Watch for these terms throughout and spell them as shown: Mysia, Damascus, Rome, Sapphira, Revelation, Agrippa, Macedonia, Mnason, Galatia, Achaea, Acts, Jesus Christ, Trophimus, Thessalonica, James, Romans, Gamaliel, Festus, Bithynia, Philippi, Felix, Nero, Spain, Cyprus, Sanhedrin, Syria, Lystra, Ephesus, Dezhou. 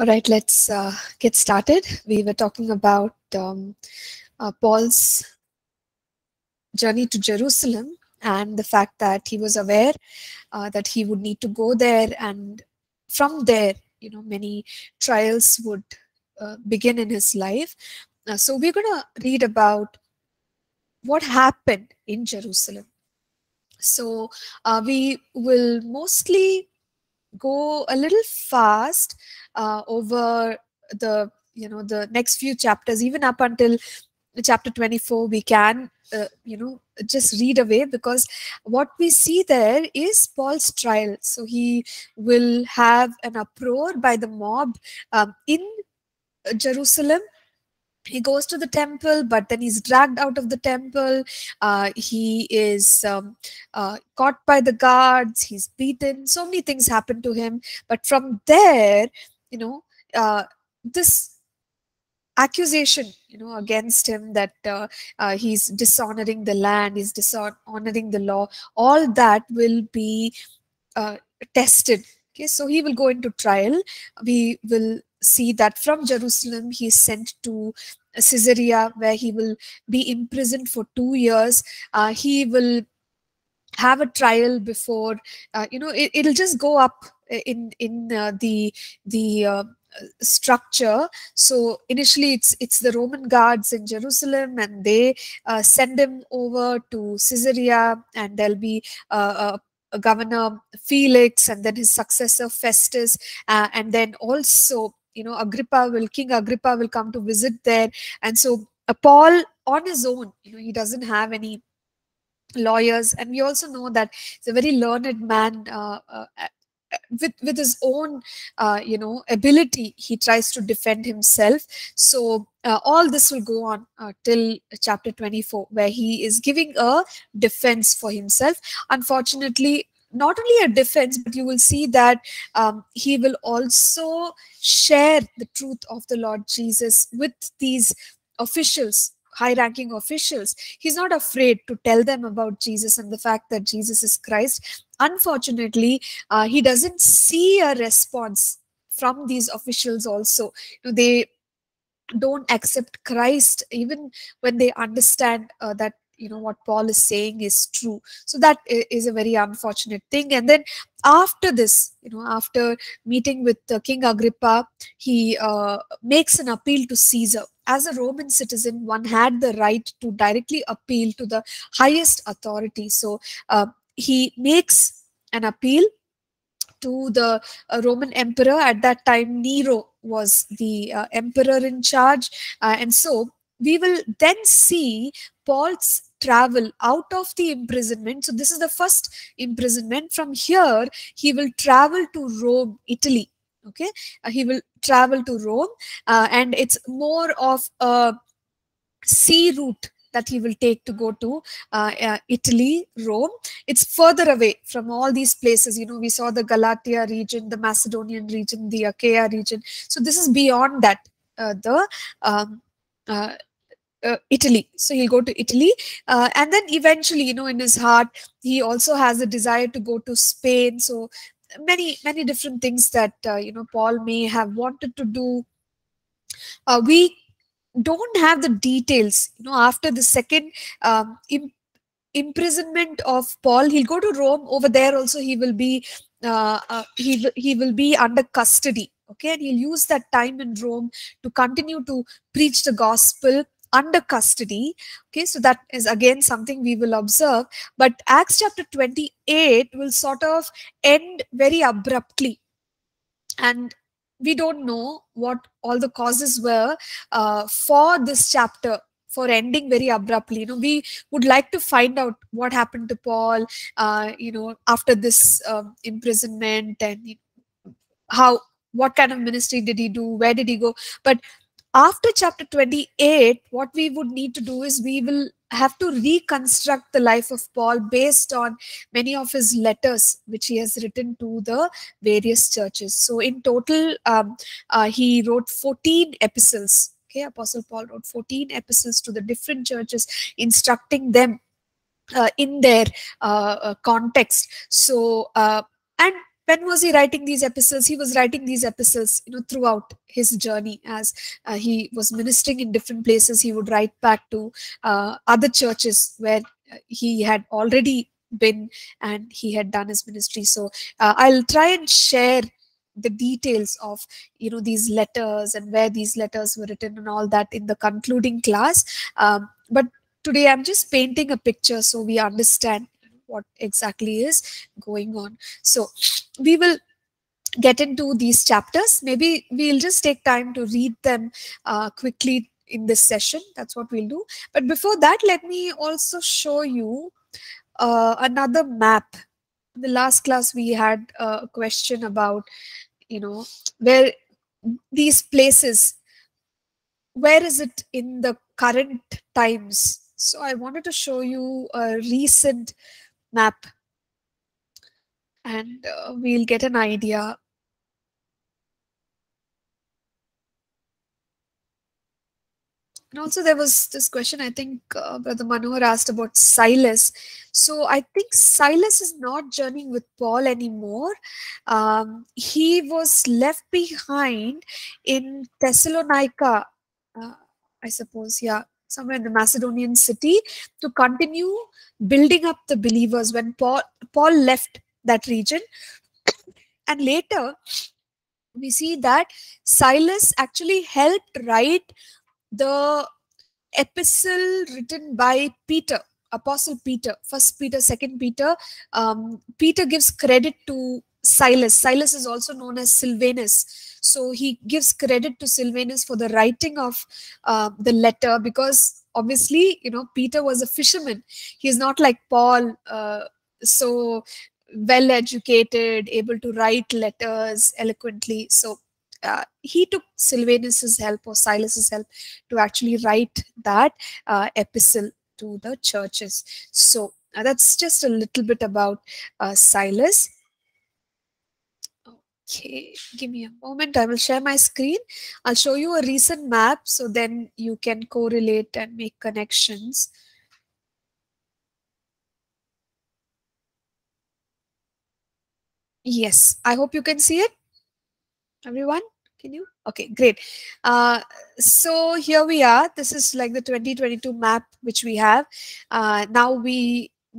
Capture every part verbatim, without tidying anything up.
All right, let's uh, get started. We were talking about um, uh, Paul's journey to Jerusalem and the fact that he was aware uh, that he would need to go there, and from there, you know, many trials would uh, begin in his life. Uh, so we're going to read about what happened in Jerusalem. So uh, we will mostly go a little fast uh, over the you know the next few chapters, even up until chapter twenty-four. We can uh, you know just read away, because what we see there is Paul's trial. So he will have an uproar by the mob um, in Jerusalem. He goes to the temple, but then he's dragged out of the temple. Uh, he is um, uh, caught by the guards. He's beaten. So many things happen to him. But from there, you know, uh, this accusation, you know, against him that uh, uh, he's dishonoring the land, he's dishonoring the law, all that will be uh, tested. Okay, so he will go into trial. We will see that from Jerusalem he is sent to Caesarea, where he will be imprisoned for two years. Uh, he will have a trial before, uh, you know, it, it'll just go up in in uh, the the uh, structure. So initially it's it's the Roman guards in Jerusalem, and they uh, send him over to Caesarea, and there'll be uh, a Governor Felix, and then his successor Festus, uh, and then also, you know, Agrippa will, King Agrippa will come to visit there. And so uh, Paul on his own, you know, he doesn't have any lawyers. And we also know that he's a very learned man. Uh, uh, with with his own, uh, you know, ability, he tries to defend himself. So uh, all this will go on uh, till chapter twenty-four, where he is giving a defense for himself. Unfortunately, not only a defense, but you will see that um, he will also share the truth of the Lord Jesus with these officials, high-ranking officials. He's not afraid to tell them about Jesus and the fact that Jesus is Christ. Unfortunately, uh, he doesn't see a response from these officials also. You know, they don't accept Christ, even when they understand uh, that, you know, what Paul is saying is true. So that is a very unfortunate thing. And then after this, you know, after meeting with uh, King Agrippa, he uh, makes an appeal to Caesar. As a Roman citizen, one had the right to directly appeal to the highest authority. So uh, he makes an appeal to the uh, Roman emperor. At that time, Nero was the uh, emperor in charge. Uh, and so we will then see Paul's travel out of the imprisonment. So this is the first imprisonment. From here, he will travel to Rome, Italy. Okay, uh, he will travel to Rome. Uh, and it's more of a sea route that he will take to go to uh, uh, Italy, Rome. It's further away from all these places. You know, we saw the Galatia region, the Macedonian region, the Achaea region. So this is beyond that, uh, the um, uh, uh, Italy. So he'll go to Italy. Uh, and then eventually, you know, in his heart, he also has a desire to go to Spain. So many, many different things that, uh, you know, Paul may have wanted to do. Uh, we don't have the details. You know, after the second um, imp imprisonment of Paul, he'll go to Rome. Over there also, he will be uh, uh, he he will be under custody. Okay, and he'll use that time in Rome to continue to preach the gospel under custody. Okay, so that is again something we will observe. But Acts chapter twenty-eight will sort of end very abruptly, and we don't know what all the causes were uh, for this chapter, for ending very abruptly. You know, we would like to find out what happened to Paul, uh, you know, after this um, imprisonment, and how, what kind of ministry did he do, where did he go. But after chapter twenty-eight, what we would need to do is we will have to reconstruct the life of Paul based on many of his letters which he has written to the various churches. So in total, um, uh, he wrote fourteen epistles. Okay, Apostle Paul wrote fourteen epistles to the different churches, instructing them uh, in their uh, uh, context. So, uh, and When was he writing these epistles? He was writing these epistles, you know, throughout his journey as uh, he was ministering in different places. He would write back to uh, other churches where he had already been and he had done his ministry. So uh, I'll try and share the details of, you know, these letters and where these letters were written and all that in the concluding class. Um, but today I'm just painting a picture so we understand what exactly is going on. So we will get into these chapters. Maybe we'll just take time to read them uh, quickly in this session. That's what we'll do. But before that, let me also show you uh, another map. In the last class, we had a question about, you know, where these places, where is it in the current times? So I wanted to show you a recent map and uh, we'll get an idea. And also there was this question, I think uh, Brother Manohar asked about Silas. So I think Silas is not journeying with Paul anymore. Um, he was left behind in Thessalonica, uh, I suppose, yeah, somewhere in the Macedonian city, to continue building up the believers when Paul, Paul left that region. And later, we see that Silas actually helped write the epistle written by Peter, Apostle Peter, First Peter, Second Peter. Um, Peter gives credit to Silas. Silas is also known as Silvanus. So he gives credit to Silvanus for the writing of uh, the letter, because obviously, you know, Peter was a fisherman. He is not like Paul, uh, so well-educated, able to write letters eloquently. So Uh, he took Silvanus's help or Silas's help to actually write that uh, epistle to the churches. So uh, that's just a little bit about uh, Silas. Okay, give me a moment. I will share my screen. I'll show you a recent map so then you can correlate and make connections. Yes, I hope you can see it. Everyone, can you? Okay, great. Uh, so here we are. This is like the twenty twenty-two map which we have. Uh, now we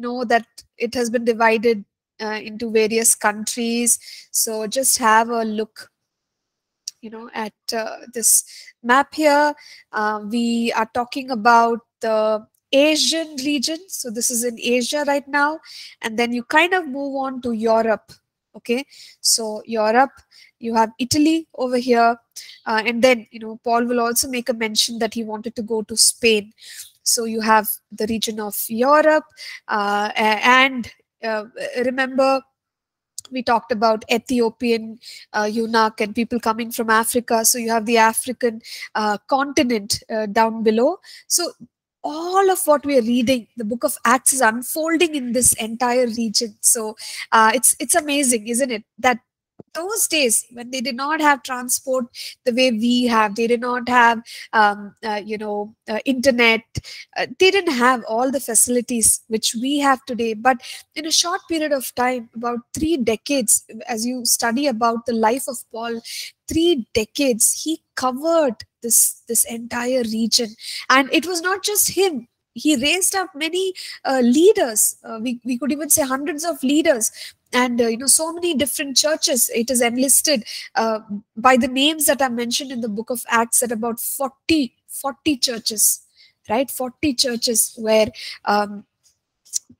know that it has been divided uh, into various countries. So just have a look, you know, at uh, this map here. Uh, we are talking about the Asian region. So this is in Asia right now. And then you kind of move on to Europe. Okay, so Europe, you have Italy over here. Uh, and then, you know, Paul will also make a mention that he wanted to go to Spain. So you have the region of Europe. Uh, and uh, remember, we talked about Ethiopian uh, eunuch and people coming from Africa. So you have the African uh, continent uh, down below. So all of what we are reading, the book of Acts, is unfolding in this entire region. So uh, it's it's amazing, isn't it, that those days when they did not have transport the way we have, they did not have, um, uh, you know, uh, internet, uh, they didn't have all the facilities which we have today. But in a short period of time, about three decades, as you study about the life of Paul, three decades, he covered this, this entire region. And it was not just him. He raised up many uh, leaders. Uh, we, we could even say hundreds of leaders. And, uh, you know, so many different churches. It is enlisted uh, by the names that are mentioned in the book of Acts at about forty, forty churches, right? forty churches were um,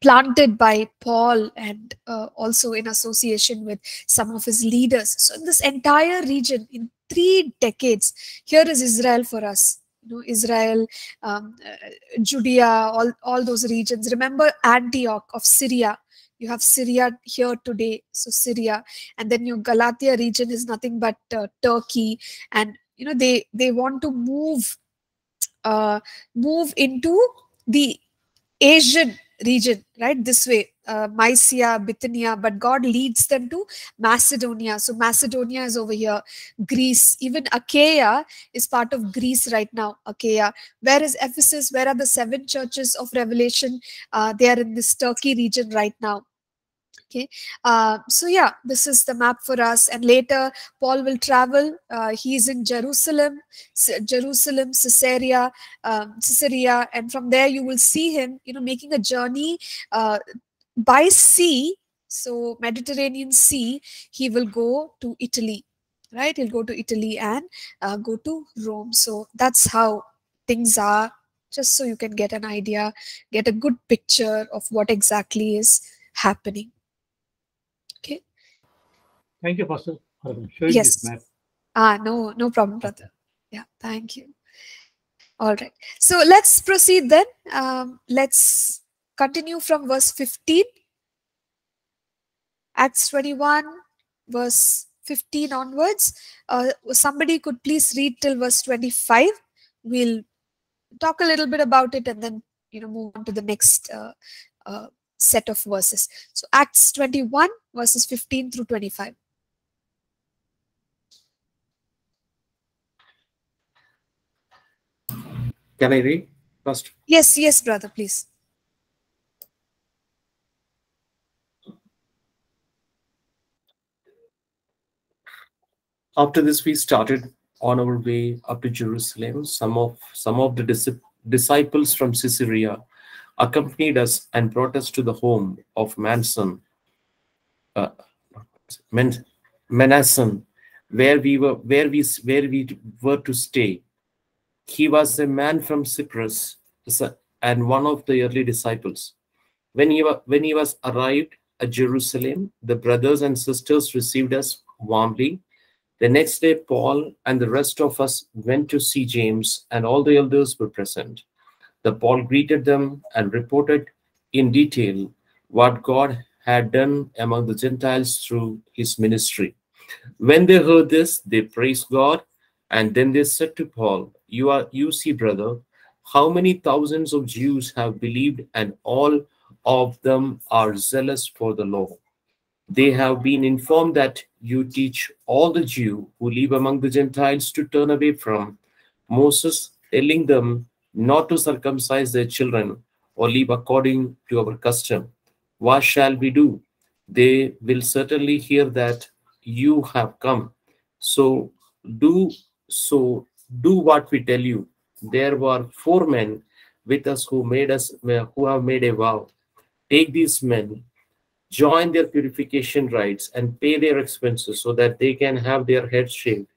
planted by Paul and uh, also in association with some of his leaders. So in this entire region, in three decades, here is Israel for us. You know, Israel, um, uh, Judea, all, all those regions. Remember Antioch of Syria. You have Syria here today, so Syria, and then your Galatia region is nothing but uh, Turkey, and you know they they want to move, uh, move into the Asian region, right? This way, uh, Mysia, Bithynia, but God leads them to Macedonia. So Macedonia is over here, Greece. Even Achaea is part of Greece right now. Achaea. Where is Ephesus? Where are the seven churches of Revelation? Uh, they are in this Turkey region right now. Okay, uh, so yeah, this is the map for us. And later, Paul will travel. Uh, he's in Jerusalem, C Jerusalem, Caesarea, um, Caesarea, and from there you will see him, you know, making a journey uh, by sea. So Mediterranean Sea, he will go to Italy, right? He'll go to Italy and uh, go to Rome. So that's how things are. Just so you can get an idea, get a good picture of what exactly is happening. Okay. Thank you, Pastor, for showing yes. this map. Ah, no, no problem, brother. Yeah, thank you. All right. So let's proceed then. Um, let's continue from verse fifteen. Acts twenty-one, verse fifteen onwards. Uh, somebody could please read till verse twenty-five. We'll talk a little bit about it and then, you know, move on to the next uh, uh, set of verses. So Acts twenty-one, verses fifteen through twenty-five. Can I read first? Yes, yes, brother, please. After this, we started on our way up to Jerusalem. Some of some of the dis disciples from Caesarea accompanied us and brought us to the home of Mnason, uh, Men Mnason, where we were where we where we were to stay. He was a man from Cyprus and one of the early disciples. When he wa when he was arrived at Jerusalem, the brothers and sisters received us warmly. The next day, Paul and the rest of us went to see James, and all the elders were present. The Paul greeted them and reported in detail what God had done among the Gentiles through his ministry. When they heard this, they praised God, and then they said to Paul, "You are, you see, brother, how many thousands of Jews have believed, and all of them are zealous for the law. They have been informed that you teach all the Jews who live among the Gentiles to turn away from Moses, telling them not to circumcise their children or live according to our custom. What shall we do? They will certainly hear that you have come. So do so do what we tell you." There were four men with us who made us who have made a vow. Take these men, join their purification rites, and pay their expenses so that they can have their heads shaved.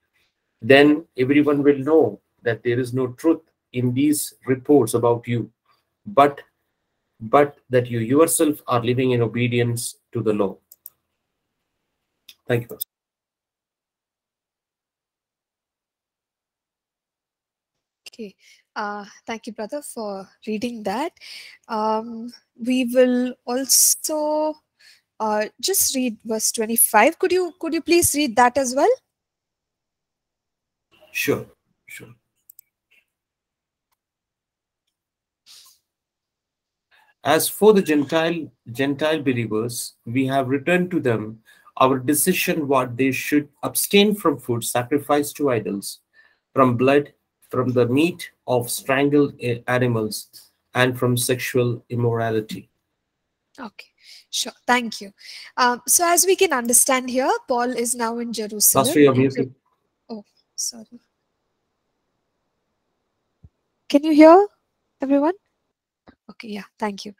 Then everyone will know that there is no truth in these reports about you, but, but that you yourself are living in obedience to the law. Thank you. Okay. Uh, thank you, brother, for reading that. Um, we will also... Uh, just read verse twenty-five. Could you could you please read that as well? Sure, sure. As for the Gentile Gentile believers, we have returned to them our decision what they should abstain from food sacrificed to idols, from blood, from the meat of strangled animals, and from sexual immorality. Okay. Sure, thank you. Um, so as we can understand here, Paul is now in Jerusalem. Pastor, your music. Oh, sorry. Can you hear everyone? Okay, yeah, thank you.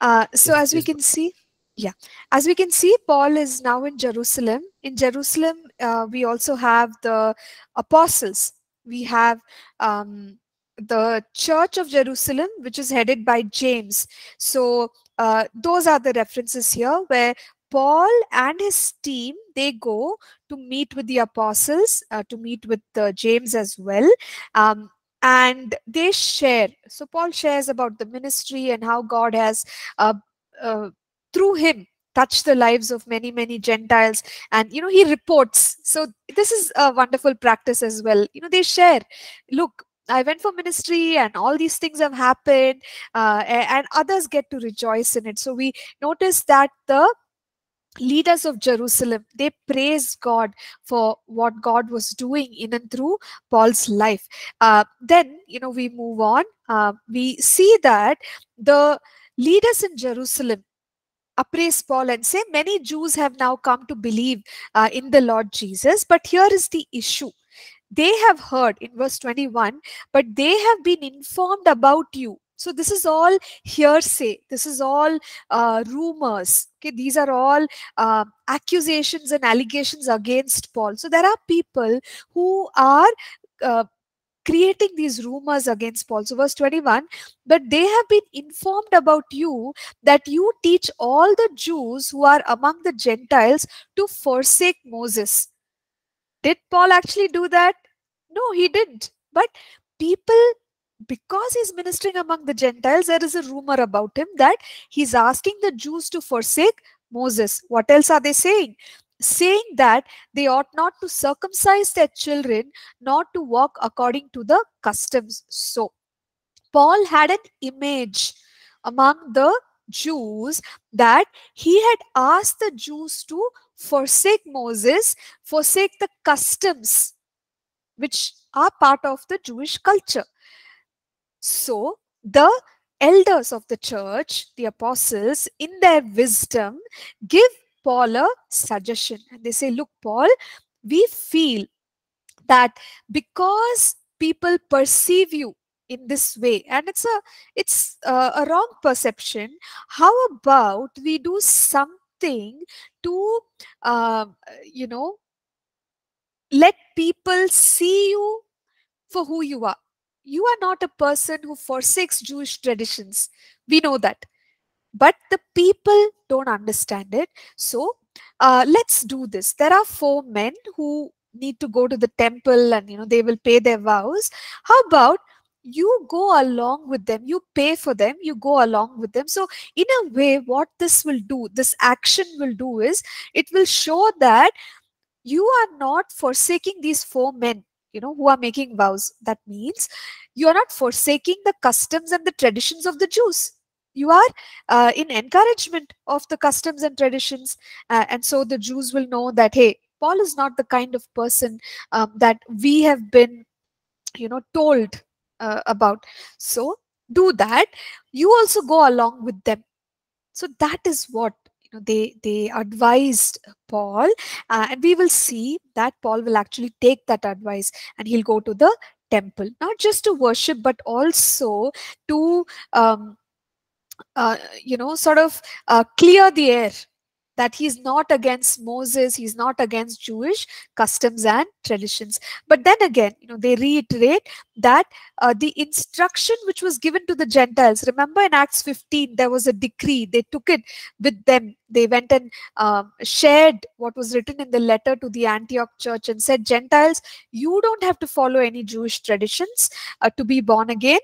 Uh, so as we can see, yeah, as we can see, Paul is now in Jerusalem. In Jerusalem, uh, we also have the apostles. We have... Um, the Church of Jerusalem, which is headed by James. So uh, those are the references here where Paul and his team, they go to meet with the apostles, uh, to meet with uh, James as well. Um, and they share. So Paul shares about the ministry and how God has, uh, uh, through him, touched the lives of many, many Gentiles. And, you know, he reports. So this is a wonderful practice as well. You know, they share. Look, I went for ministry and all these things have happened, uh, and others get to rejoice in it. So we notice that the leaders of Jerusalem, they praise God for what God was doing in and through Paul's life. Uh, then, you know, we move on. Uh, we see that the leaders in Jerusalem appraise Paul and say, many Jews have now come to believe uh, in the Lord Jesus. But here is the issue. They have heard in verse twenty-one, but they have been informed about you. So this is all hearsay. This is all uh, rumors. Okay, these are all uh, accusations and allegations against Paul. So there are people who are uh, creating these rumors against Paul. So verse twenty-one, but they have been informed about you that you teach all the Jews who are among the Gentiles to forsake Moses. Did Paul actually do that? No, he didn't. But people, because he's ministering among the Gentiles, there is a rumor about him that he's asking the Jews to forsake Moses. What else are they saying? Saying that they ought not to circumcise their children, not to walk according to the customs. So Paul had an image among the Jews that he had asked the Jews to forsake Moses, forsake the customs which are part of the Jewish culture. So the elders of the church, the apostles, in their wisdom, give Paul a suggestion. And they say, look, Paul, we feel that because people perceive you in this way, and it's a it's a, a wrong perception, how about we do something to, uh, you know, let people see you for who you are. You are not a person who forsakes Jewish traditions. We know that. But the people don't understand it. So uh, let's do this. There are four men who need to go to the temple and, you know, they will pay their vows. How about you go along with them, you pay for them, you go along with them. So in a way, what this will do, this action will do is, it will show that you are not forsaking these four men, you know, who are making vows. That means you are not forsaking the customs and the traditions of the Jews. You are uh, in encouragement of the customs and traditions. Uh, and so the Jews will know that, hey, Paul is not the kind of person um, that we have been, you know, told uh, about. So do that. You also go along with them. So that is what, you know, they, they advised Paul. Uh, and we will see that Paul will actually take that advice and he'll go to the temple, not just to worship, but also to um, Uh, you know, sort of uh, clear the air that he's not against Moses, he's not against Jewish customs and traditions. But then again, you know, they reiterate that uh, the instruction which was given to the Gentiles, remember in Acts fifteen, there was a decree, they took it with them. They went and um, shared what was written in the letter to the Antioch church and said, Gentiles, you don't have to follow any Jewish traditions uh, to be born again,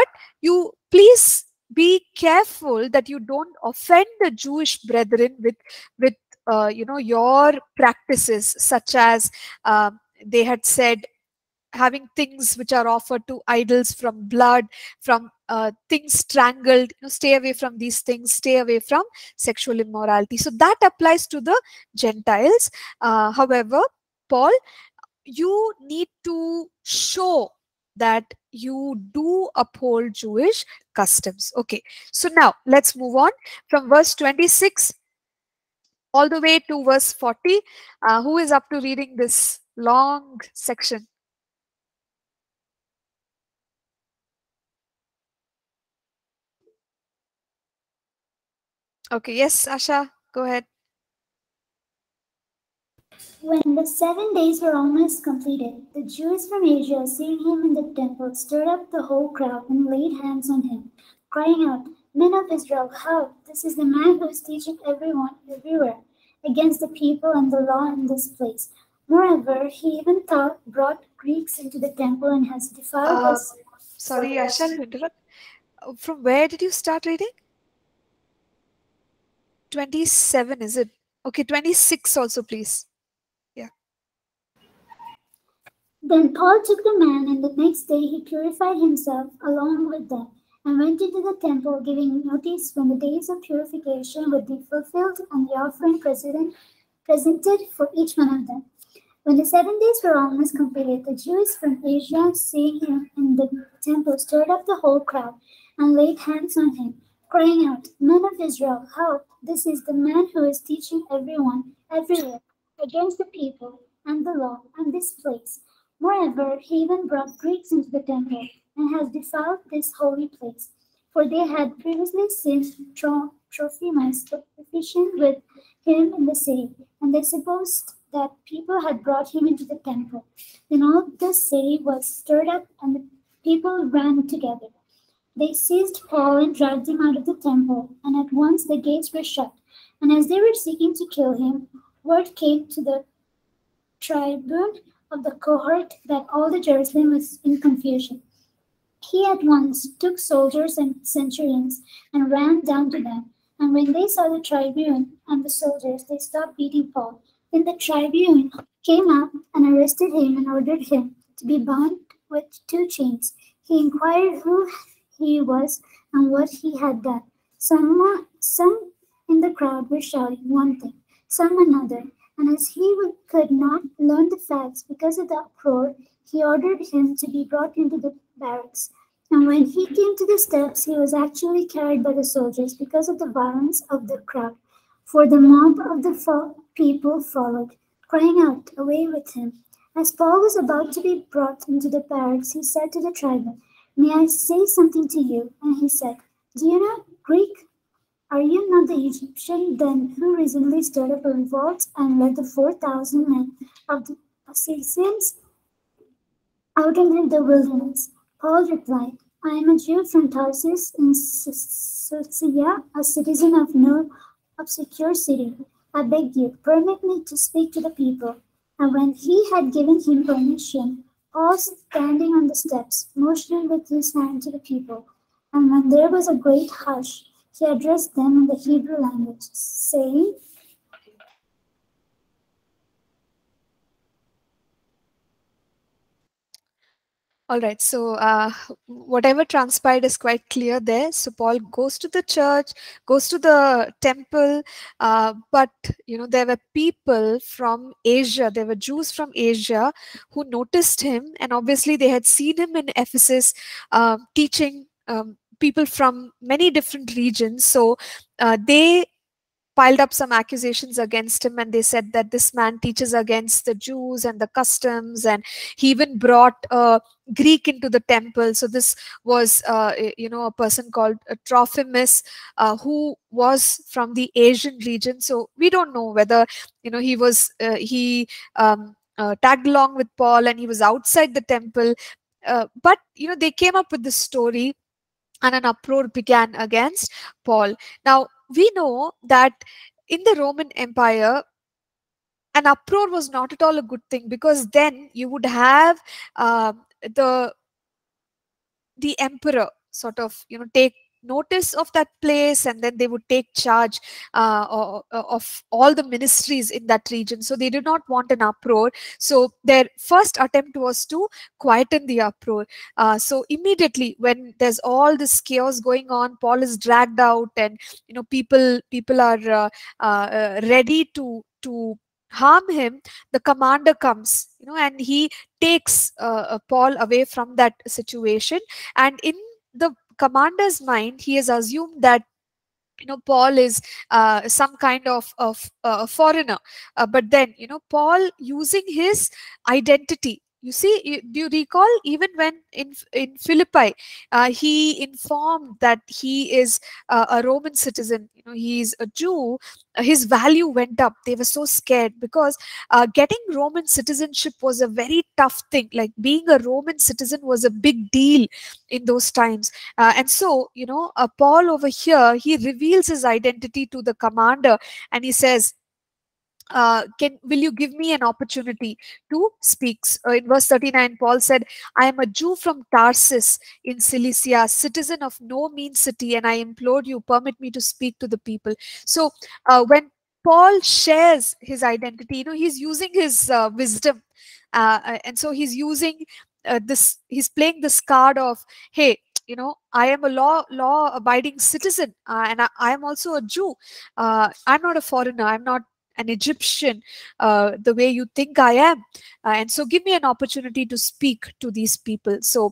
but you please be careful that you don't offend the Jewish brethren with, with uh, you know, your practices, such as um, they had said, having things which are offered to idols, from blood, from uh, things strangled, you know, stay away from these things, stay away from sexual immorality. So that applies to the Gentiles. Uh, however, Paul, you need to show that you do uphold Jewish customs. Okay, so now let's move on from verse twenty-six all the way to verse forty. Uh, who is up to reading this long section? Okay, yes, Asha, go ahead. When the seven days were almost completed, the Jews from Asia, seeing him in the temple, stirred up the whole crowd and laid hands on him, crying out, Men of Israel, how? This is the man who is teaching everyone everywhere against the people and the law in this place. Moreover, he even thought, brought Greeks into the temple and has defiled uh, us. Sorry, Asha, to interrupt. From where did you start reading? twenty-seven, is it? Okay, twenty-six also, please. Then Paul took the man, and the next day he purified himself along with them, and went into the temple, giving notice when the days of purification would be fulfilled and the offering presented for each one of them. When the seven days were almost completed, the Jews from Asia, seeing him in the temple, stirred up the whole crowd and laid hands on him, crying out, "Men of Israel, help! This is the man who is teaching everyone, everywhere, against the people and the law and this place. Moreover, he even brought Greeks into the temple and has defiled this holy place." For they had previously seen Trophimus fishing with him in the city, and they supposed that people had brought him into the temple. Then all the city was stirred up, and the people ran together. They seized Paul and dragged him out of the temple, and at once the gates were shut. And as they were seeking to kill him, word came to the tribune of the cohort that all the Jerusalem was in confusion. He at once took soldiers and centurions and ran down to them. And when they saw the tribune and the soldiers, they stopped beating Paul. Then the tribune came up and arrested him and ordered him to be bound with two chains. He inquired who he was and what he had done. Some, some in the crowd were shouting one thing, some another. And as he could not learn the facts because of the uproar, he ordered him to be brought into the barracks. And when he came to the steps, he was actually carried by the soldiers because of the violence of the crowd. For the mob of the fo- people followed, crying out, "Away with him!" As Paul was about to be brought into the barracks, he said to the tribune, "May I say something to you?" And he said, "Do you not Greek? Are you not the Egyptian then who recently stirred up a revolt and led the four thousand men of the Assyrians out into the wilderness?" Paul replied, "I am a Jew from Tarsus in Cilicia, a citizen of no obscure city. I beg you, permit me to speak to the people." And when he had given him permission, Paul, standing on the steps, motioned with his hand to the people. And when there was a great hush, he addressed them in the Hebrew language, saying, all right, so uh, whatever transpired is quite clear there. So Paul goes to the church, goes to the temple, uh, but, you know, there were people from Asia, there were Jews from Asia who noticed him, and obviously they had seen him in Ephesus uh, teaching um, people from many different regions. So uh, they piled up some accusations against him, and they said that this man teaches against the Jews and the customs, and he even brought a Greek into the temple. So this was, uh, you know, a person called Trophimus, uh, who was from the Asian region. So we don't know whether, you know, he was, uh, he um, uh, tagged along with Paul and he was outside the temple. Uh, but, you know, they came up with this story, and an uproar began against Paul. Now, we know that in the Roman Empire, an uproar was not at all a good thing, because then you would have uh, the, the emperor sort of, you know, take notice of that place, and then they would take charge uh, of all the ministries in that region. So they did not want an uproar. So their first attempt was to quieten the uproar. Uh, so immediately when there's all this chaos going on, Paul is dragged out, and, you know, people people are uh, uh, ready to to harm him. The commander comes, you know, and he takes uh, Paul away from that situation. And in the commander's mind, he has assumed that, you know, Paul is uh, some kind of, of uh, foreigner. Uh, but then, you know, Paul using his identity. You see, you, do you recall even when in, in Philippi, uh, he informed that he is uh, a Roman citizen, you know, he is a Jew, his value went up. They were so scared because uh, getting Roman citizenship was a very tough thing. Like being a Roman citizen was a big deal in those times. Uh, and so, you know, uh, Paul over here, he reveals his identity to the commander, and he says, Uh, can will you give me an opportunity to speak? Uh, in verse thirty-nine, Paul said, "I am a Jew from Tarsus in Cilicia, citizen of no mean city, and I implore you, permit me to speak to the people." So uh, when Paul shares his identity, you know, he's using his uh, wisdom. Uh, and so he's using uh, this, he's playing this card of, hey, you know, I am a law law abiding citizen, uh, and I, I am also a Jew. Uh, I'm not a foreigner. I'm not an Egyptian, uh, the way you think I am. Uh, and so give me an opportunity to speak to these people. So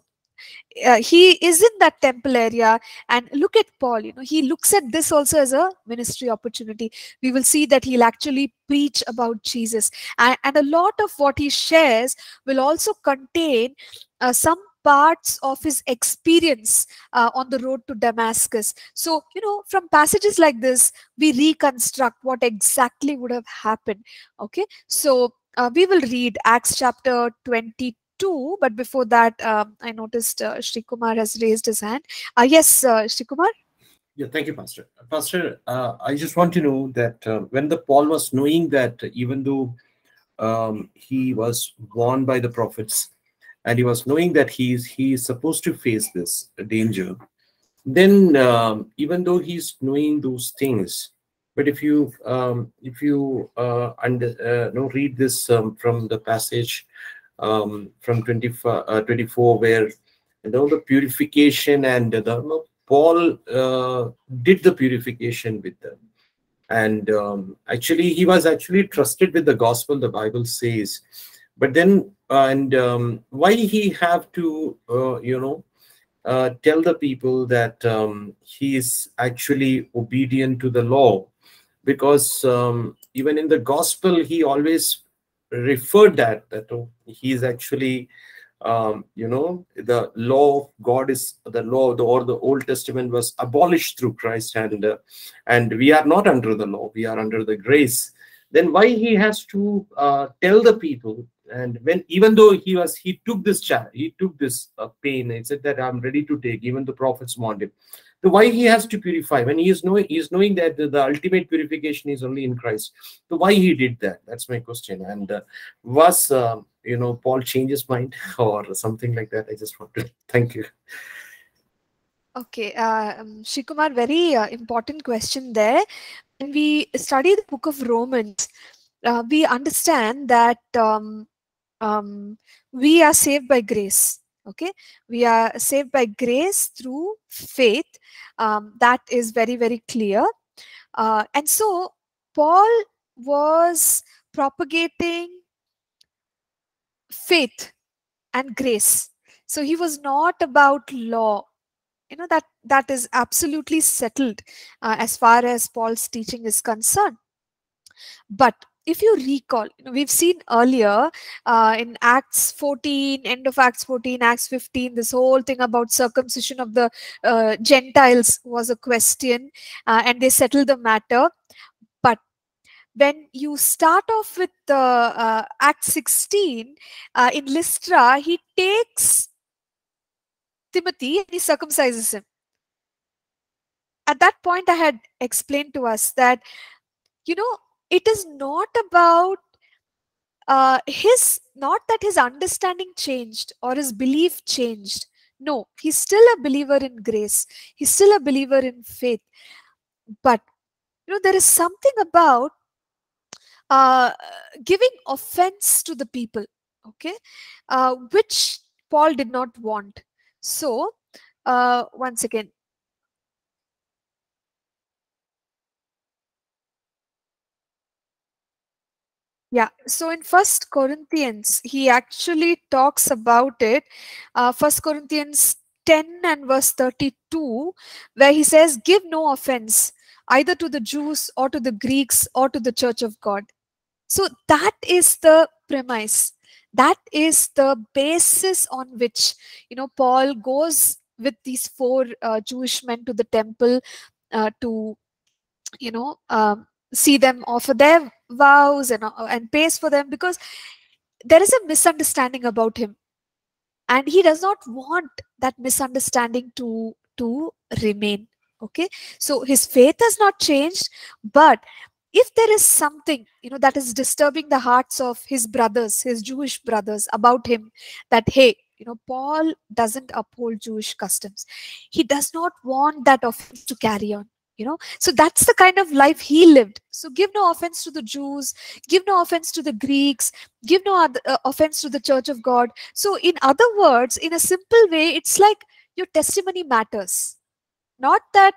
Uh, he is in that temple area, and look at Paul, you know, he looks at this also as a ministry opportunity. We will see that he'll actually preach about Jesus, and, and a lot of what he shares will also contain uh, some parts of his experience uh, on the road to Damascus. So, you know, from passages like this, we reconstruct what exactly would have happened. Okay, so uh, we will read Acts chapter twenty-two. But before that, um, I noticed uh, Shri Kumar has raised his hand. Uh, yes, uh, Shri Kumar. Yeah, thank you, Pastor. Pastor, uh, I just want to know that uh, when the Paul was knowing that even though um, he was warned by the prophets and he was knowing that he is, he is supposed to face this danger, then um, even though he's knowing those things, but if you um, if you uh, under, uh, no, read this um, from the passage, Um, from twenty-four, where you know the purification and the uh, Paul uh, did the purification with them, and um, actually he was actually trusted with the gospel, the Bible says. But then uh, and um, why he have to uh, you know uh, tell the people that um, he is actually obedient to the law, because um, even in the gospel he always referred that that he is actually um, you know the law of God is the law the, or the Old Testament was abolished through Christ, and uh, and we are not under the law, we are under the grace. Then why he has to uh, tell the people? And when even though he was he took this he took this uh, pain, he said that I'm ready to take, even the prophets warned him. So why he has to purify when he is knowing he is knowing that the, the ultimate purification is only in Christ? So why he did that? That's my question. And uh, was uh, you know Paul changed his mind or something like that? I just want to thank you. Okay, uh, um, Shri Kumar, very uh, important question there. When we study the book of Romans, uh, we understand that um, um, we are saved by grace. Okay, we are saved by grace through faith. Um, that is very, very clear. Uh, and so Paul was propagating faith and grace. So he was not about law. You know, that, that is absolutely settled uh, as far as Paul's teaching is concerned. But if you recall, you know, we've seen earlier uh, in Acts fourteen, end of Acts fourteen, Acts fifteen, this whole thing about circumcision of the uh, Gentiles was a question, uh, and they settled the matter. But when you start off with uh, uh, Acts sixteen, uh, in Lystra, he takes Timothy and he circumcises him. At that point, I had explained to us that, you know, it is not about uh, his, not that his understanding changed or his belief changed. No, he's still a believer in grace. He's still a believer in faith. But, you know, there is something about uh, giving offense to the people, okay, uh, which Paul did not want. So, uh, once again, yeah, so in First Corinthians, he actually talks about it. Uh, First Corinthians ten and verse thirty-two, where he says, "Give no offense either to the Jews or to the Greeks or to the Church of God." So that is the premise. That is the basis on which, you know, Paul goes with these four uh, Jewish men to the temple uh, to, you know, um, see them offer their vows and, and pays for them, because there is a misunderstanding about him, and he does not want that misunderstanding to to remain. Okay, so his faith has not changed, but if there is something, you know, that is disturbing the hearts of his brothers, his Jewish brothers, about him, that hey, you know, Paul doesn't uphold Jewish customs, he does not want that offense to carry on. You know, so that's the kind of life he lived. So give no offense to the Jews, give no offense to the Greeks, give no other, uh, offense to the Church of God. So in other words, in a simple way, it's like your testimony matters. Not that,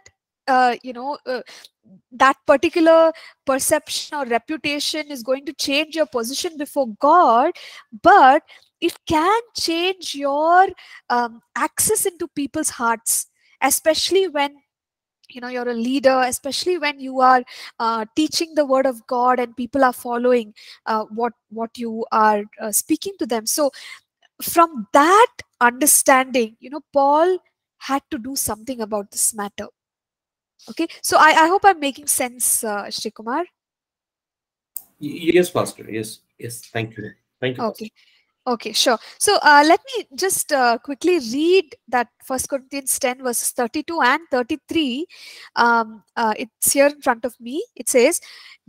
uh, you know, uh, that particular perception or reputation is going to change your position before God, but it can change your um, access into people's hearts, especially when you know you're a leader, especially when you are uh, teaching the word of God and people are following uh, what what you are uh, speaking to them. So from that understanding, you know, Paul had to do something about this matter. Okay, so I, I hope I'm making sense, uh, Shri Kumar. Yes, Pastor. Yes, yes. Thank you. Thank you. Okay. Pastor. Okay, sure. So uh, let me just uh, quickly read that First Corinthians ten verses thirty-two and thirty-three. Um, uh, it's here in front of me. It says,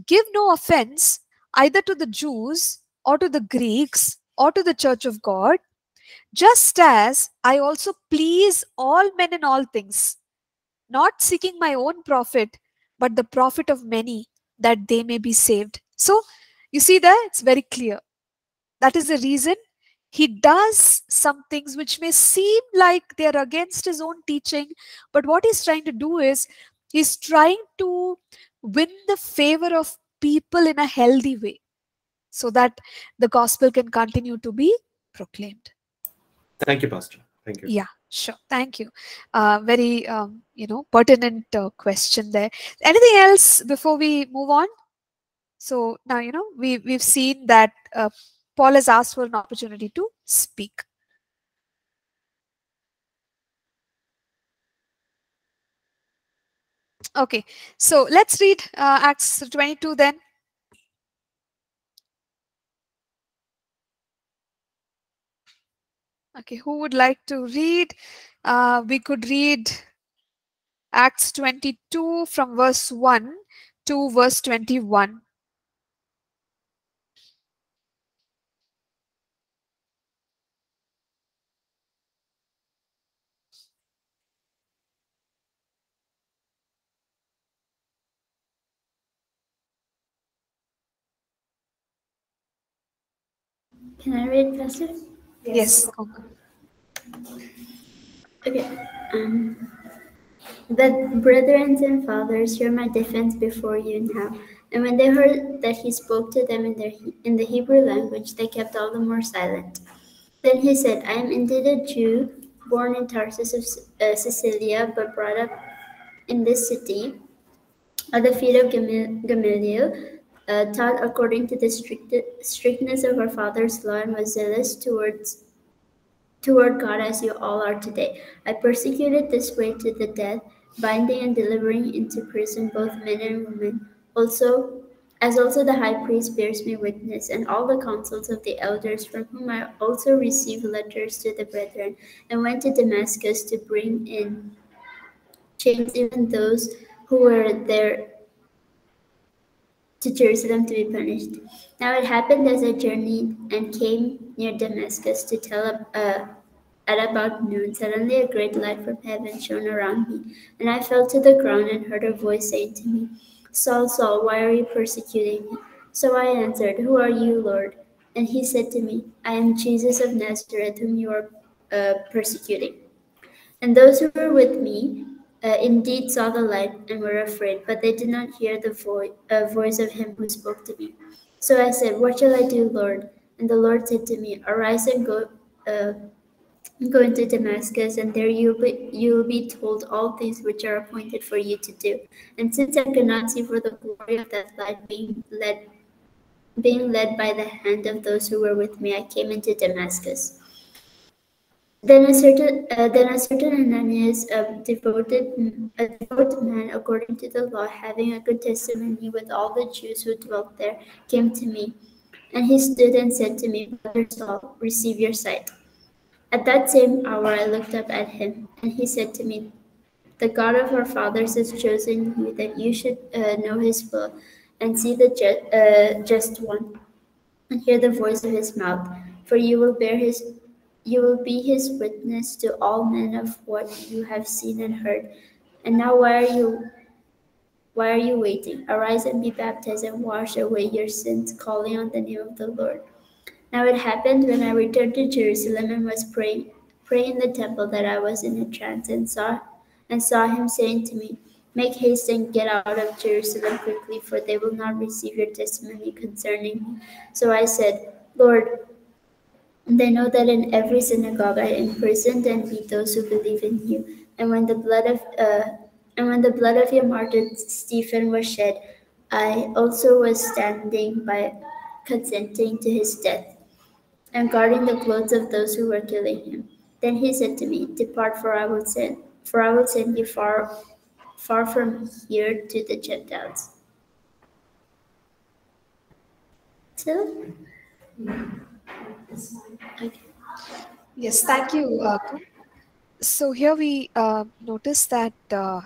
"Give no offense either to the Jews or to the Greeks or to the church of God, just as I also please all men in all things, not seeking my own profit, but the profit of many, that they may be saved." So you see there, it's very clear. That is the reason he does some things which may seem like they are against his own teaching, but what he's trying to do is he's trying to win the favor of people in a healthy way so that the gospel can continue to be proclaimed. Thank you, Pastor. Thank you. Yeah, sure. Thank you. Uh, very, um, you know, pertinent uh, question there. Anything else before we move on? So now, you know, we, we've seen that uh, Paul has asked for an opportunity to speak. Okay, so let's read uh, Acts twenty-two then. Okay, who would like to read? Uh, we could read Acts twenty-two from verse one to verse twenty-one. Can I read, Pastor? Yes. Okay. Um, "But brethren and fathers, hear my defense before you now. And when they heard that he spoke to them in, their, in the Hebrew language, they kept all the more silent. Then he said, I am indeed a Jew, born in Tarsus of uh, Cilicia, but brought up in this city, at the feet of Gamaliel, Uh, taught according to the strict, strictness of our father's law, and was zealous towards toward God as you all are today. I persecuted this way to the death, binding and delivering into prison both men and women, also as also the high priest bears me witness, and all the councils of the elders, from whom I also received letters to the brethren, and went to Damascus to bring in chains even those who were there to Jerusalem to be punished. Now it happened as I journeyed and came near Damascus to tell uh, at about noon, suddenly a great light from heaven shone around me, and I fell to the ground and heard a voice saying to me, Saul, Saul, why are you persecuting me? So I answered, Who are you, Lord? And he said to me, I am Jesus of Nazareth, whom you are uh, persecuting. And those who were with me Uh, indeed saw the light and were afraid, but they did not hear the vo uh, voice of him who spoke to me. So I said, What shall I do, Lord? And the Lord said to me, Arise and go uh, go into Damascus, and there you will be, you will be told all things which are appointed for you to do. And since I could not see for the glory of that light, being led, being led by the hand of those who were with me, I came into Damascus. Then a certain uh, then a certain Ananias, a devoted a devout man according to the law, having a good testimony with all the Jews who dwelt there, came to me, and he stood and said to me, Brother Saul, receive your sight. At that same hour I looked up at him, and he said to me, The God of our fathers has chosen you that you should uh, know His will, and see the just, uh, just one, and hear the voice of His mouth, for you will bear His. You will be His witness to all men of what you have seen and heard. And now why are you why are you waiting? Arise and be baptized and wash away your sins, calling on the name of the Lord. Now it happened when I returned to Jerusalem and was praying praying in the temple that I was in a trance, and saw and saw him saying to me, Make haste and get out of Jerusalem quickly, for they will not receive your testimony concerning me. So I said, Lord, They know that in every synagogue I imprisoned and beat those who believe in you. And when the blood of uh, and when the blood of your martyr Stephen was shed, I also was standing by, consenting to his death, and guarding the clothes of those who were killing him. Then he said to me, "Depart, for I will send, for I will send you far, far from here to the Gentiles." So. Okay. Yes, thank you. Uh, so here we uh, notice that, uh,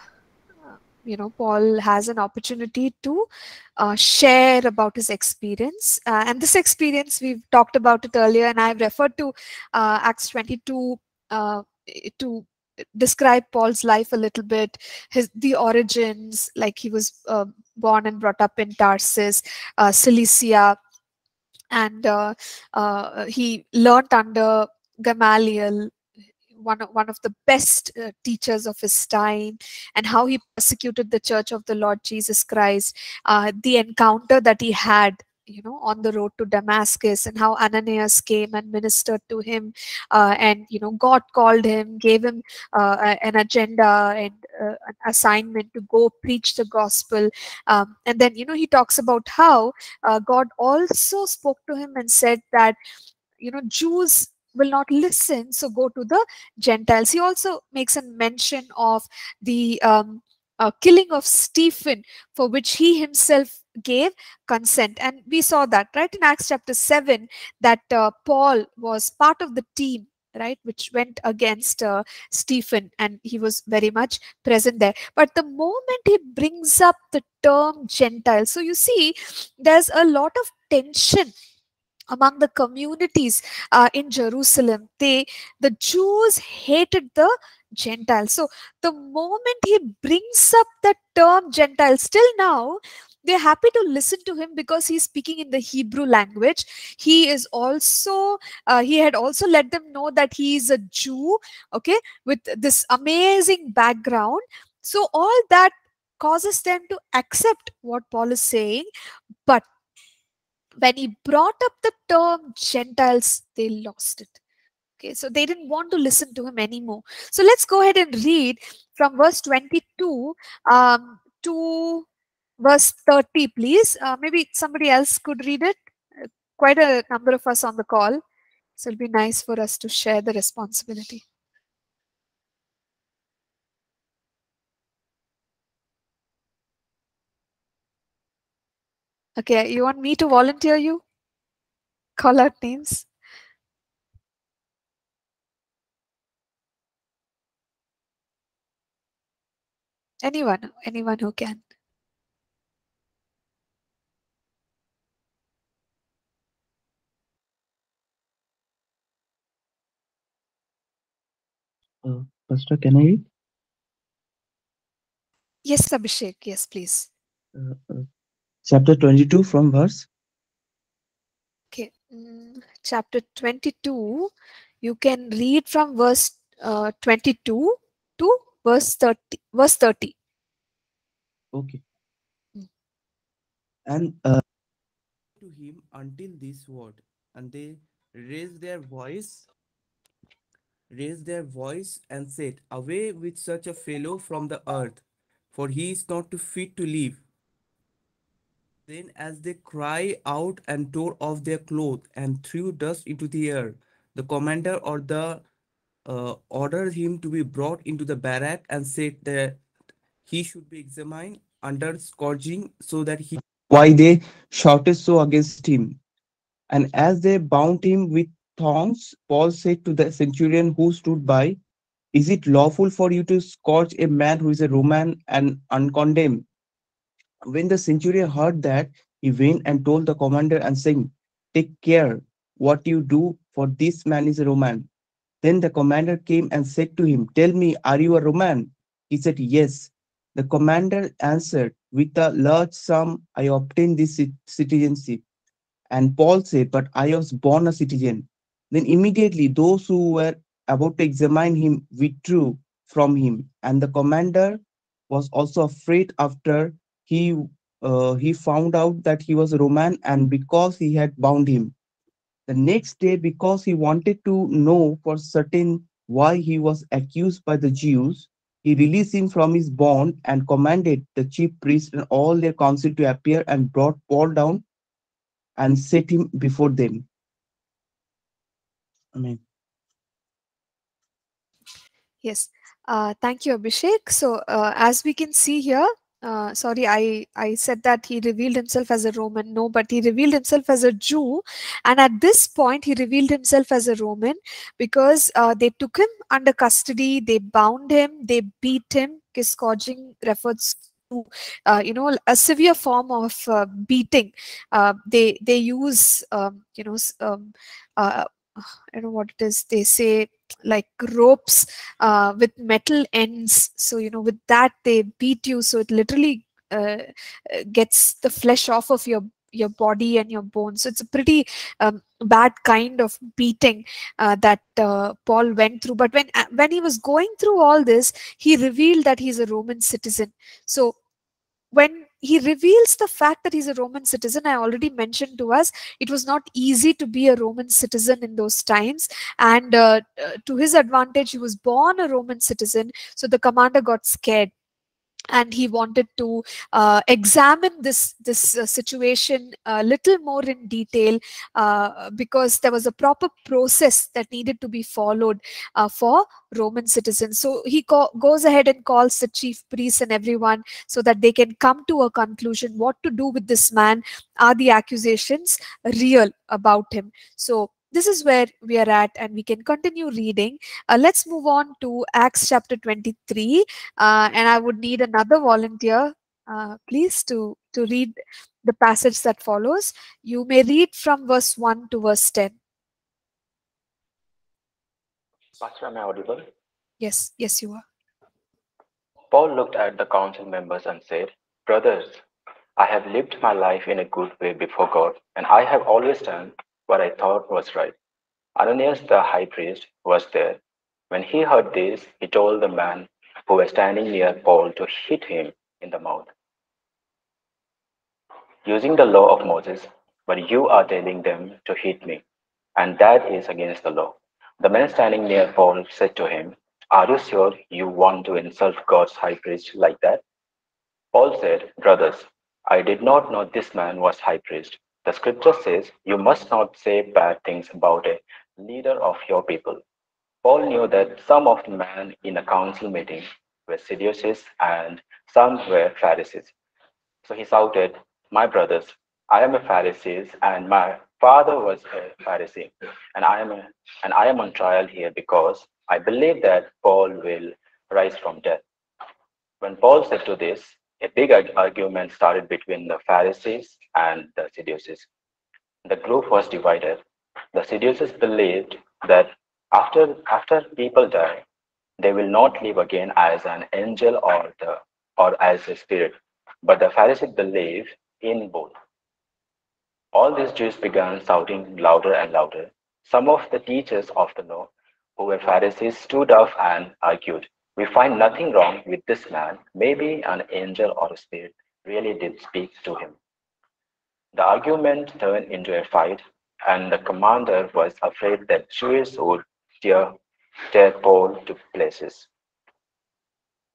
you know, Paul has an opportunity to uh, share about his experience. Uh, and this experience, we've talked about it earlier, and I've referred to uh, Acts twenty-two uh, to describe Paul's life a little bit, his the origins, like he was uh, born and brought up in Tarsus, uh, Cilicia, and uh, uh, he learnt under Gamaliel, one of, one of the best uh, teachers of his time, and how he persecuted the church of the Lord Jesus Christ, uh, the encounter that he had, you know, on the road to Damascus, and how Ananias came and ministered to him, uh, and, you know, God called him, gave him uh, an agenda and uh, an assignment to go preach the gospel. Um, and then, you know, he talks about how uh, God also spoke to him and said that, you know, Jews will not listen, so go to the Gentiles. He also makes a mention of the um, uh, killing of Stephen, for which he himself gave consent. And we saw that right in Acts chapter seven, that uh, Paul was part of the team, right, which went against uh, Stephen, and he was very much present there. But the moment he brings up the term Gentile, so you see there's a lot of tension among the communities uh, in Jerusalem. They, the Jews hated the Gentiles. So the moment he brings up the term Gentile, still now, they're happy to listen to him because he's speaking in the Hebrew language. He is also, uh, he had also let them know that he is a Jew, okay, with this amazing background. So all that causes them to accept what Paul is saying. But when he brought up the term Gentiles, they lost it. Okay, so they didn't want to listen to him anymore. So let's go ahead and read from verse twenty-two um, to verse thirty, please. Uh, maybe somebody else could read it. Quite a number of us on the call, so it'll be nice for us to share the responsibility. Okay, you want me to volunteer you? Call out names. Anyone, anyone who can. Uh, Pastor, can I read? Yes, Abhishek. Yes, please. Uh, uh, chapter twenty-two from verse. Okay. Mm, chapter twenty-two. You can read from verse uh, twenty-two to verse thirty. Verse thirty. Okay. Mm. And uh, to him until this word, and they raised their voice. raised their voice and said, "Away with such a fellow from the earth, for he is not fit to live." Then as they cried out and tore off their clothes and threw dust into the air, the commander or the uh, ordered him to be brought into the barrack and said that he should be examined under scourging, so that he why they shouted so against him. And as they bound him with thongs, Paul said to the centurion who stood by, "Is it lawful for you to scourge a man who is a Roman and uncondemned?" When the centurion heard that, he went and told the commander and saying, "Take care what you do, for this man is a Roman." Then the commander came and said to him, "Tell me, are you a Roman?" He said, "Yes." The commander answered, "With a large sum I obtained this citizenship." And Paul said, "But I was born a citizen." Then immediately those who were about to examine him withdrew from him, and the commander was also afraid after he uh, he found out that he was a Roman, and because he had bound him. The next day, because he wanted to know for certain why he was accused by the Jews, he released him from his bond and commanded the chief priests and all their council to appear, and brought Paul down and set him before them. Amen. Yes. Uh, thank you, Abhishek. So uh, as we can see here, Uh, sorry, I, I said that he revealed himself as a Roman. No, but he revealed himself as a Jew. And at this point, he revealed himself as a Roman because uh, they took him under custody. They bound him. They beat him. His scourging refers to, uh, you know, a severe form of uh, beating. Uh, they they use, um, you know, um, uh, I don't know what it is. They say like ropes uh, with metal ends. So, you know, with that they beat you. So it literally uh, gets the flesh off of your your body and your bones. So it's a pretty um, bad kind of beating uh, that uh, Paul went through. But when when he was going through all this, he revealed that he's a Roman citizen. So when he reveals the fact that he's a Roman citizen, I already mentioned to us, it was not easy to be a Roman citizen in those times. And uh, to his advantage, he was born a Roman citizen. So the commander got scared and he wanted to uh, examine this, this uh, situation a little more in detail uh, because there was a proper process that needed to be followed uh, for Roman citizens. So he goes ahead and calls the chief priests and everyone so that they can come to a conclusion what to do with this man. Are the accusations real about him? So this is where we are at, and we can continue reading. Uh, let's move on to Acts chapter twenty-three. Uh, and I would need another volunteer, uh, please, to, to read the passage that follows. You may read from verse one to verse ten. Pastor, am I audible? Yes, yes, you are. Paul looked at the council members and said, "Brothers, I have lived my life in a good way before God, and I have always done what I thought was right." Ananias the high priest was there. When he heard this, he told the man who was standing near Paul to hit him in the mouth, using the law of Moses, "But you are telling them to hit me, and that is against the law." The man standing near Paul said to him, "Are you sure you want to insult God's high priest like that?" Paul said, "Brothers, I did not know this man was high priest. The scripture says, 'You must not say bad things about a leader of your people.'" Paul knew that some of the men in a council meeting were Sadducees and some were Pharisees. So he shouted, "My brothers, I am a Pharisee, and my father was a Pharisee, and I am a, and I am on trial here because I believe that Paul will rise from death." When Paul said to this, a big argument started between the Pharisees and the Sadducees. The group was divided. The Sadducees believed that after, after people die, they will not live again as an angel or, the, or as a spirit. But the Pharisees believed in both. All these Jews began shouting louder and louder. Some of the teachers of the law, who were Pharisees, stood up and argued, "We find nothing wrong with this man. Maybe an angel or a spirit really did speak to him." The argument turned into a fight, and the commander was afraid that Jews would tear, tear Paul to places,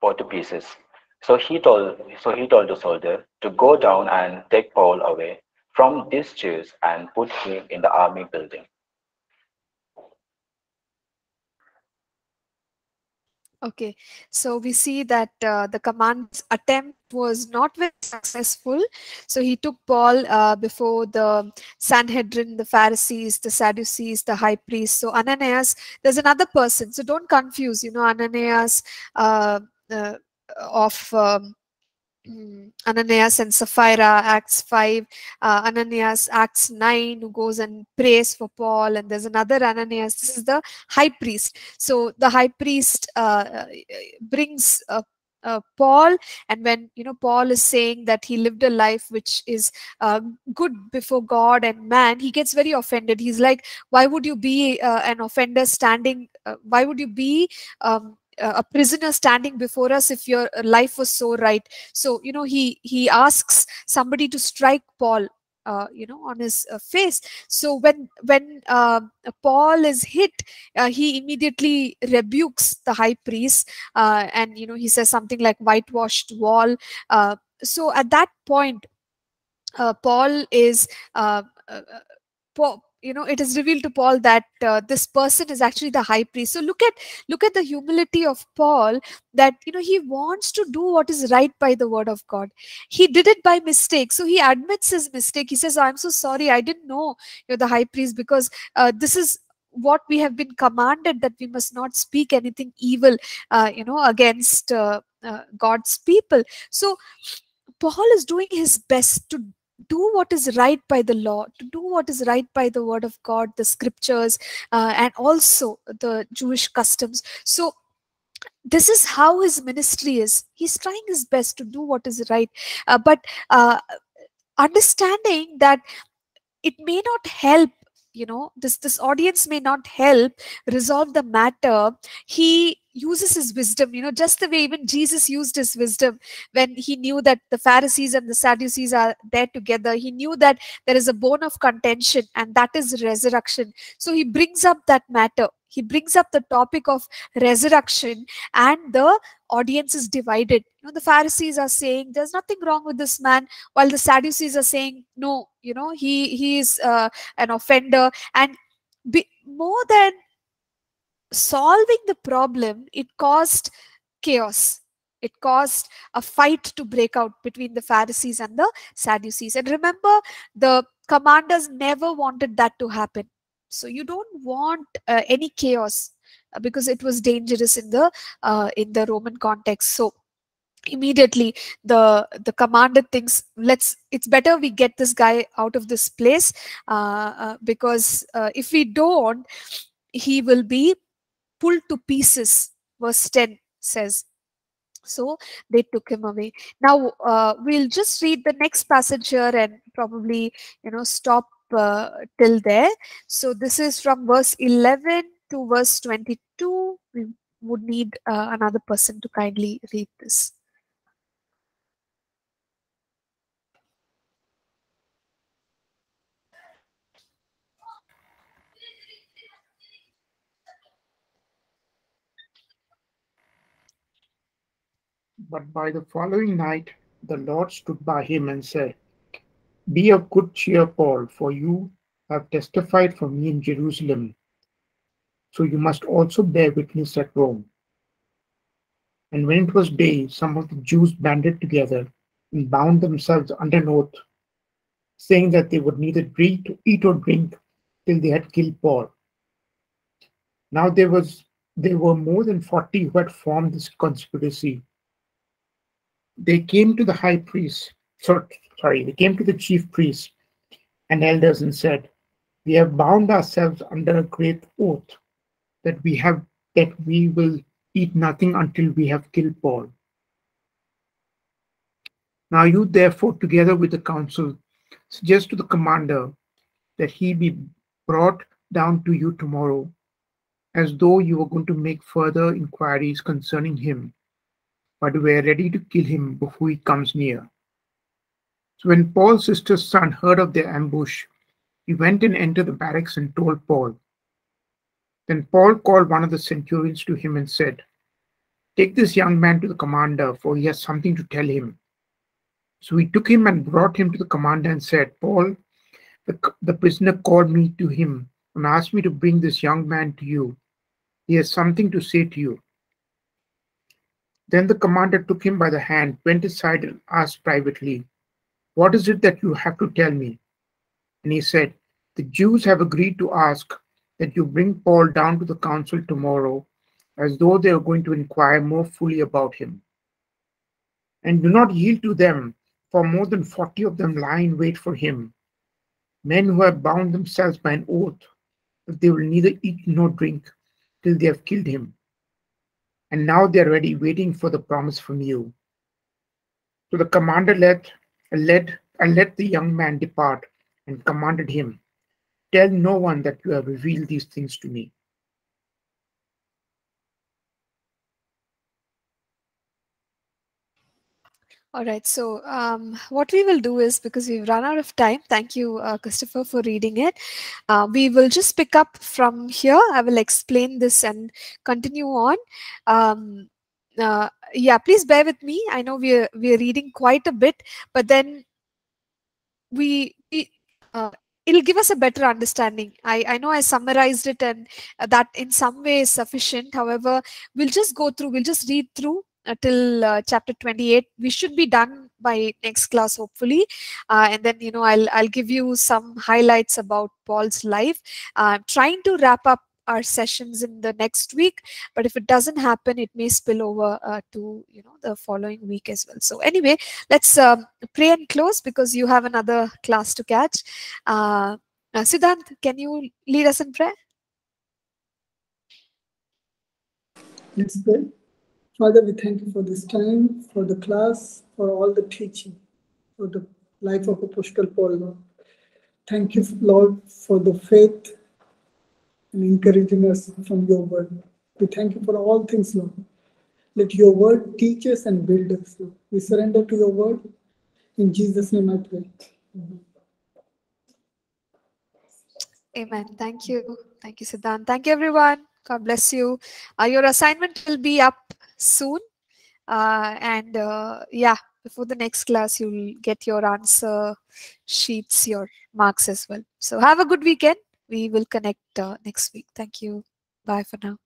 or to pieces. So he told, so he told the soldier to go down and take Paul away from these Jews and put him in the army building. Okay, so we see that uh, the command's attempt was not very successful. So he took Paul uh, before the Sanhedrin, the Pharisees, the Sadducees, the high priest. So Ananias, there's another person. So don't confuse, you know, Ananias uh, uh, of um, Ananias and Sapphira, Acts five, uh, Ananias, Acts nine, who goes and prays for Paul, and there's another Ananias. This is the high priest. So the high priest uh, brings uh, uh, Paul, and when you know Paul is saying that he lived a life which is uh, good before God and man, he gets very offended. He's like, "Why would you be uh, an offender standing? Uh, why would you be?" Um, a prisoner standing before us if your life was so right. So, you know, he he asks somebody to strike Paul. uh, you know, on his uh, face. So when when uh, Paul is hit, uh, he immediately rebukes the high priest, uh, and you know, he says something like whitewashed wall. Uh, so at that point, uh, Paul is uh, uh, Paul. You know, it is revealed to Paul that uh, this person is actually the high priest. So look at look at the humility of Paul, that, you know, he wants to do what is right by the word of God. He did it by mistake. So he admits his mistake. He says, I'm so sorry. I didn't know you're the high priest, because uh, this is what we have been commanded, that we must not speak anything evil, uh, you know, against uh, uh, God's people. So Paul is doing his best to do what is right by the law, to do what is right by the word of God, the scriptures, uh, and also the Jewish customs. So this is how his ministry is. He's trying his best to do what is right, uh, but uh, understanding that it may not help, you know, this this audience may not help resolve the matter. He uses his wisdom, you know, just the way even Jesus used his wisdom when he knew that the Pharisees and the Sadducees are there together. He knew that there is a bone of contention, and that is resurrection. So he brings up that matter. He brings up the topic of resurrection, and the audience is divided. You know, the Pharisees are saying there's nothing wrong with this man, while the Sadducees are saying, no, you know, he, he is uh, an offender. And be, more than solving the problem, it caused chaos. It caused a fight to break out between the Pharisees and the Sadducees. And remember, the commanders never wanted that to happen. So you don't want uh, any chaos, uh, because it was dangerous in the uh, in the Roman context. So immediately the the commander thinks, let's it's better we get this guy out of this place, uh, uh, because uh, if we don't, he will be pulled to pieces, verse ten says. So they took him away. Now, uh, we'll just read the next passage here and probably, you know, stop uh, till there. So this is from verse eleven to verse twenty-two. We would need uh, another person to kindly read this. But by the following night, the Lord stood by him and said, Be of good cheer, Paul, for you have testified for me in Jerusalem. So you must also bear witness at Rome. And when it was day, some of the Jews banded together and bound themselves under an oath, saying that they would neither eat or drink till they had killed Paul. Now there was there were more than forty who had formed this conspiracy. They came to the high priest, sorry, they came to the chief priests and elders and said, We have bound ourselves under a great oath that we have that we will eat nothing until we have killed Paul. Now you therefore, together with the council, suggest to the commander that he be brought down to you tomorrow, as though you were going to make further inquiries concerning him. But we are ready to kill him before he comes near. So when Paul's sister's son heard of their ambush, he went and entered the barracks and told Paul. Then Paul called one of the centurions to him and said, Take this young man to the commander, for he has something to tell him. So he took him and brought him to the commander and said, Paul, the, the prisoner called me to him and asked me to bring this young man to you. He has something to say to you. Then the commander took him by the hand, went aside and asked privately, What is it that you have to tell me? And he said, The Jews have agreed to ask that you bring Paul down to the council tomorrow, as though they are going to inquire more fully about him. And do not yield to them, for more than forty of them lie in wait for him, men who have bound themselves by an oath that they will neither eat nor drink till they have killed him. And now they are ready, waiting for the promise from you. So the commander let, let, let the young man depart and commanded him, Tell no one that you have revealed these things to me. All right, so um, what we will do is, because we've run out of time, thank you, uh, Christopher, for reading it. Uh, we will just pick up from here. I will explain this and continue on. Um, uh, yeah, please bear with me. I know we're, we're reading quite a bit, but then we... we uh, it'll give us a better understanding. I, I know I summarized it, and that in some way is sufficient. However, we'll just go through, we'll just read through until uh, chapter twenty-eight. We should be done by next class, hopefully. Uh, and then, you know, I'll, I'll give you some highlights about Paul's life. I'm trying to wrap up our sessions in the next week, but if it doesn't happen, it may spill over uh, to, you know, the following week as well. So anyway, let's um, pray and close, because you have another class to catch. Uh, uh, Siddhant, can you lead us in prayer? Yes, good. Father, we thank you for this time, for the class, for all the teaching, for the life of Apostle Paul, Lord. Thank you, Lord, for the faith and encouraging us from your word. We thank you for all things, Lord. Let your word teach us and build us, Lord. We surrender to your word. In Jesus' name I pray. Amen. Thank you. Thank you, Siddhant. Thank you, everyone. God bless you. Uh, your assignment will be up soon. Uh, and uh, yeah, before the next class, you'll get your answer sheets, your marks as well. So have a good weekend. We will connect uh, next week. Thank you. Bye for now.